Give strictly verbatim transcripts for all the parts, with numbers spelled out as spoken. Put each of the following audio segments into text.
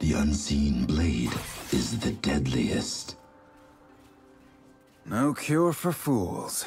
The unseen blade is the deadliest. No cure for fools.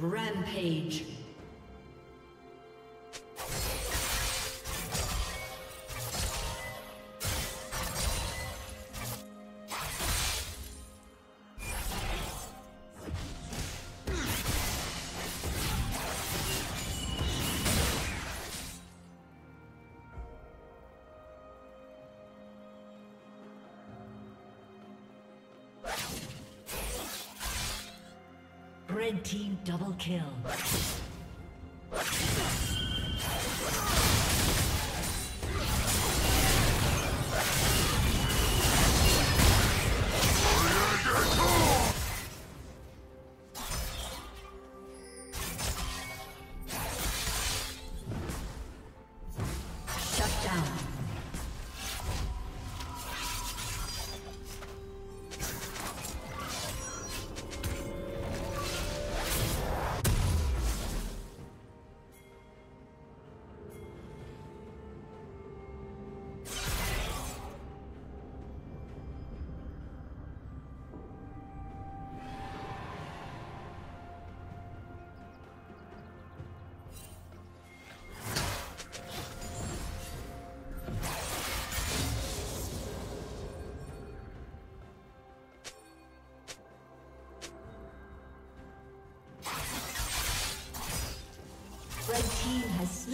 Rampage. Red team double kill.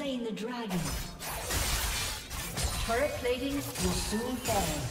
slain the dragon. Turret plating will soon fall.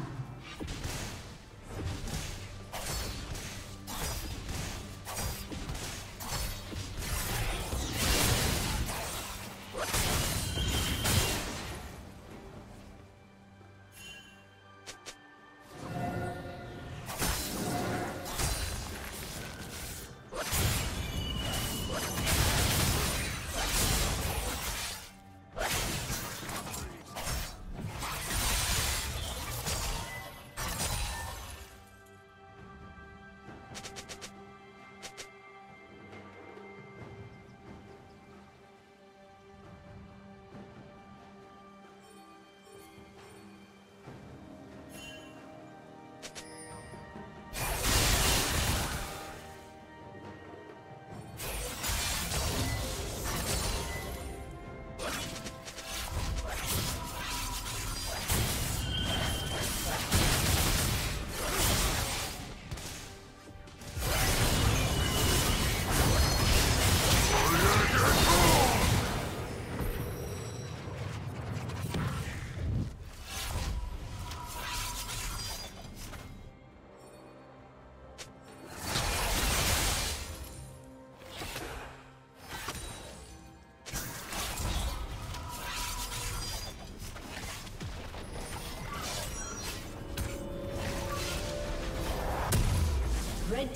Red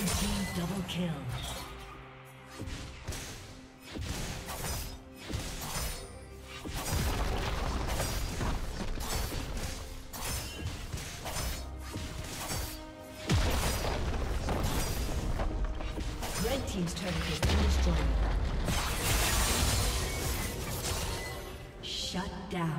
Red team double kill. Shut down.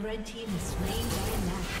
Red team is slain by magic.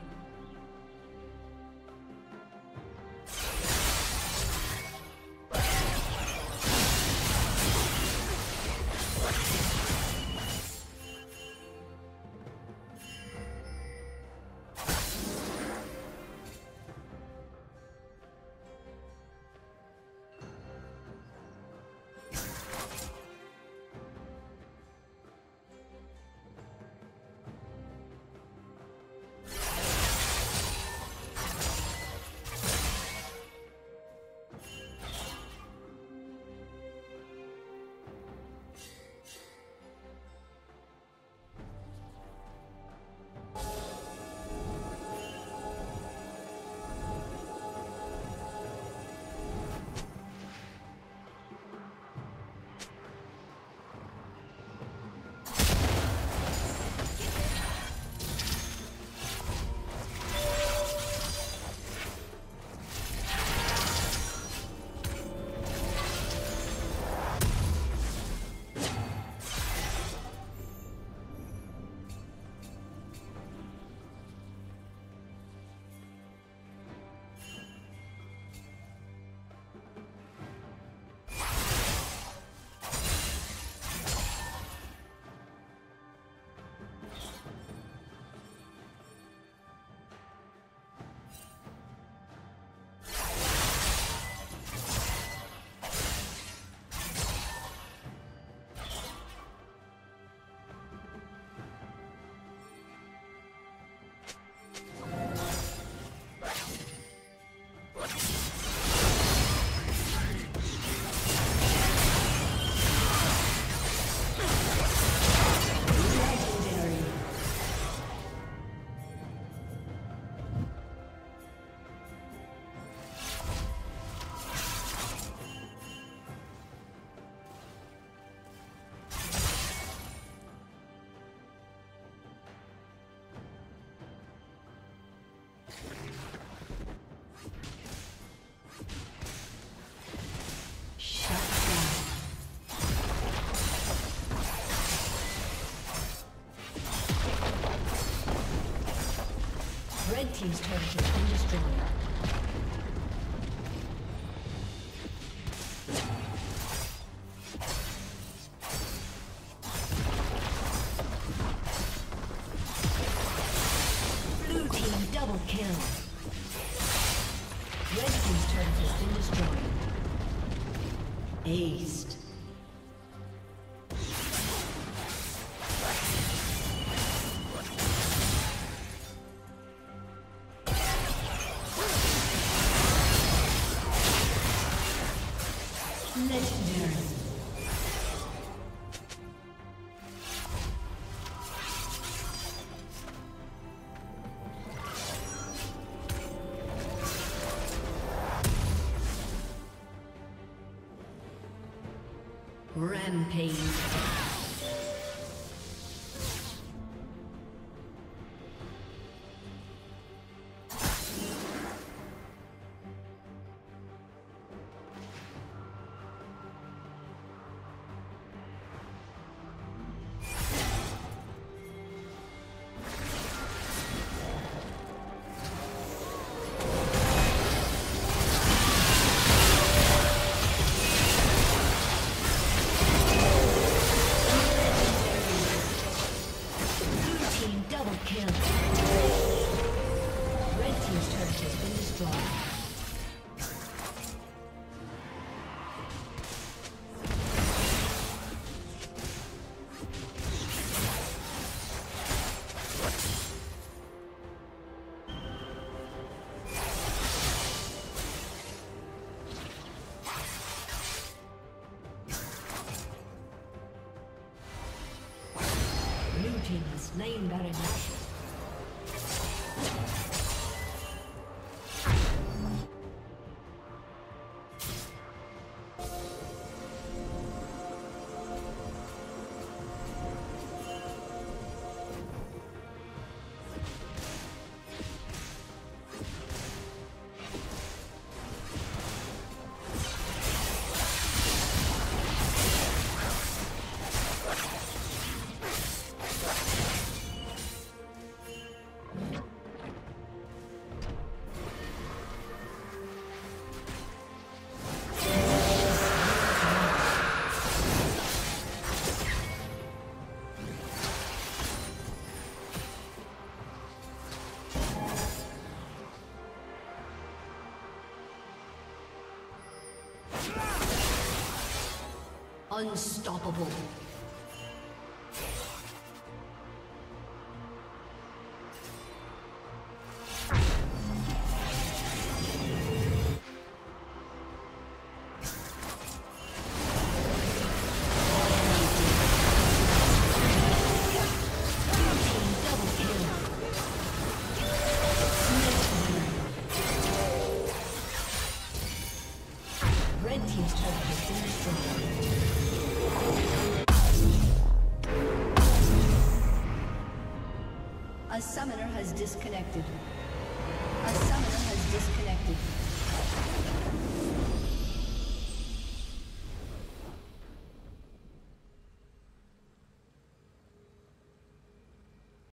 Red team's turret has been destroyed. Rampage. Slain Baron Nashor. Unstoppable. A summoner has disconnected. A sum-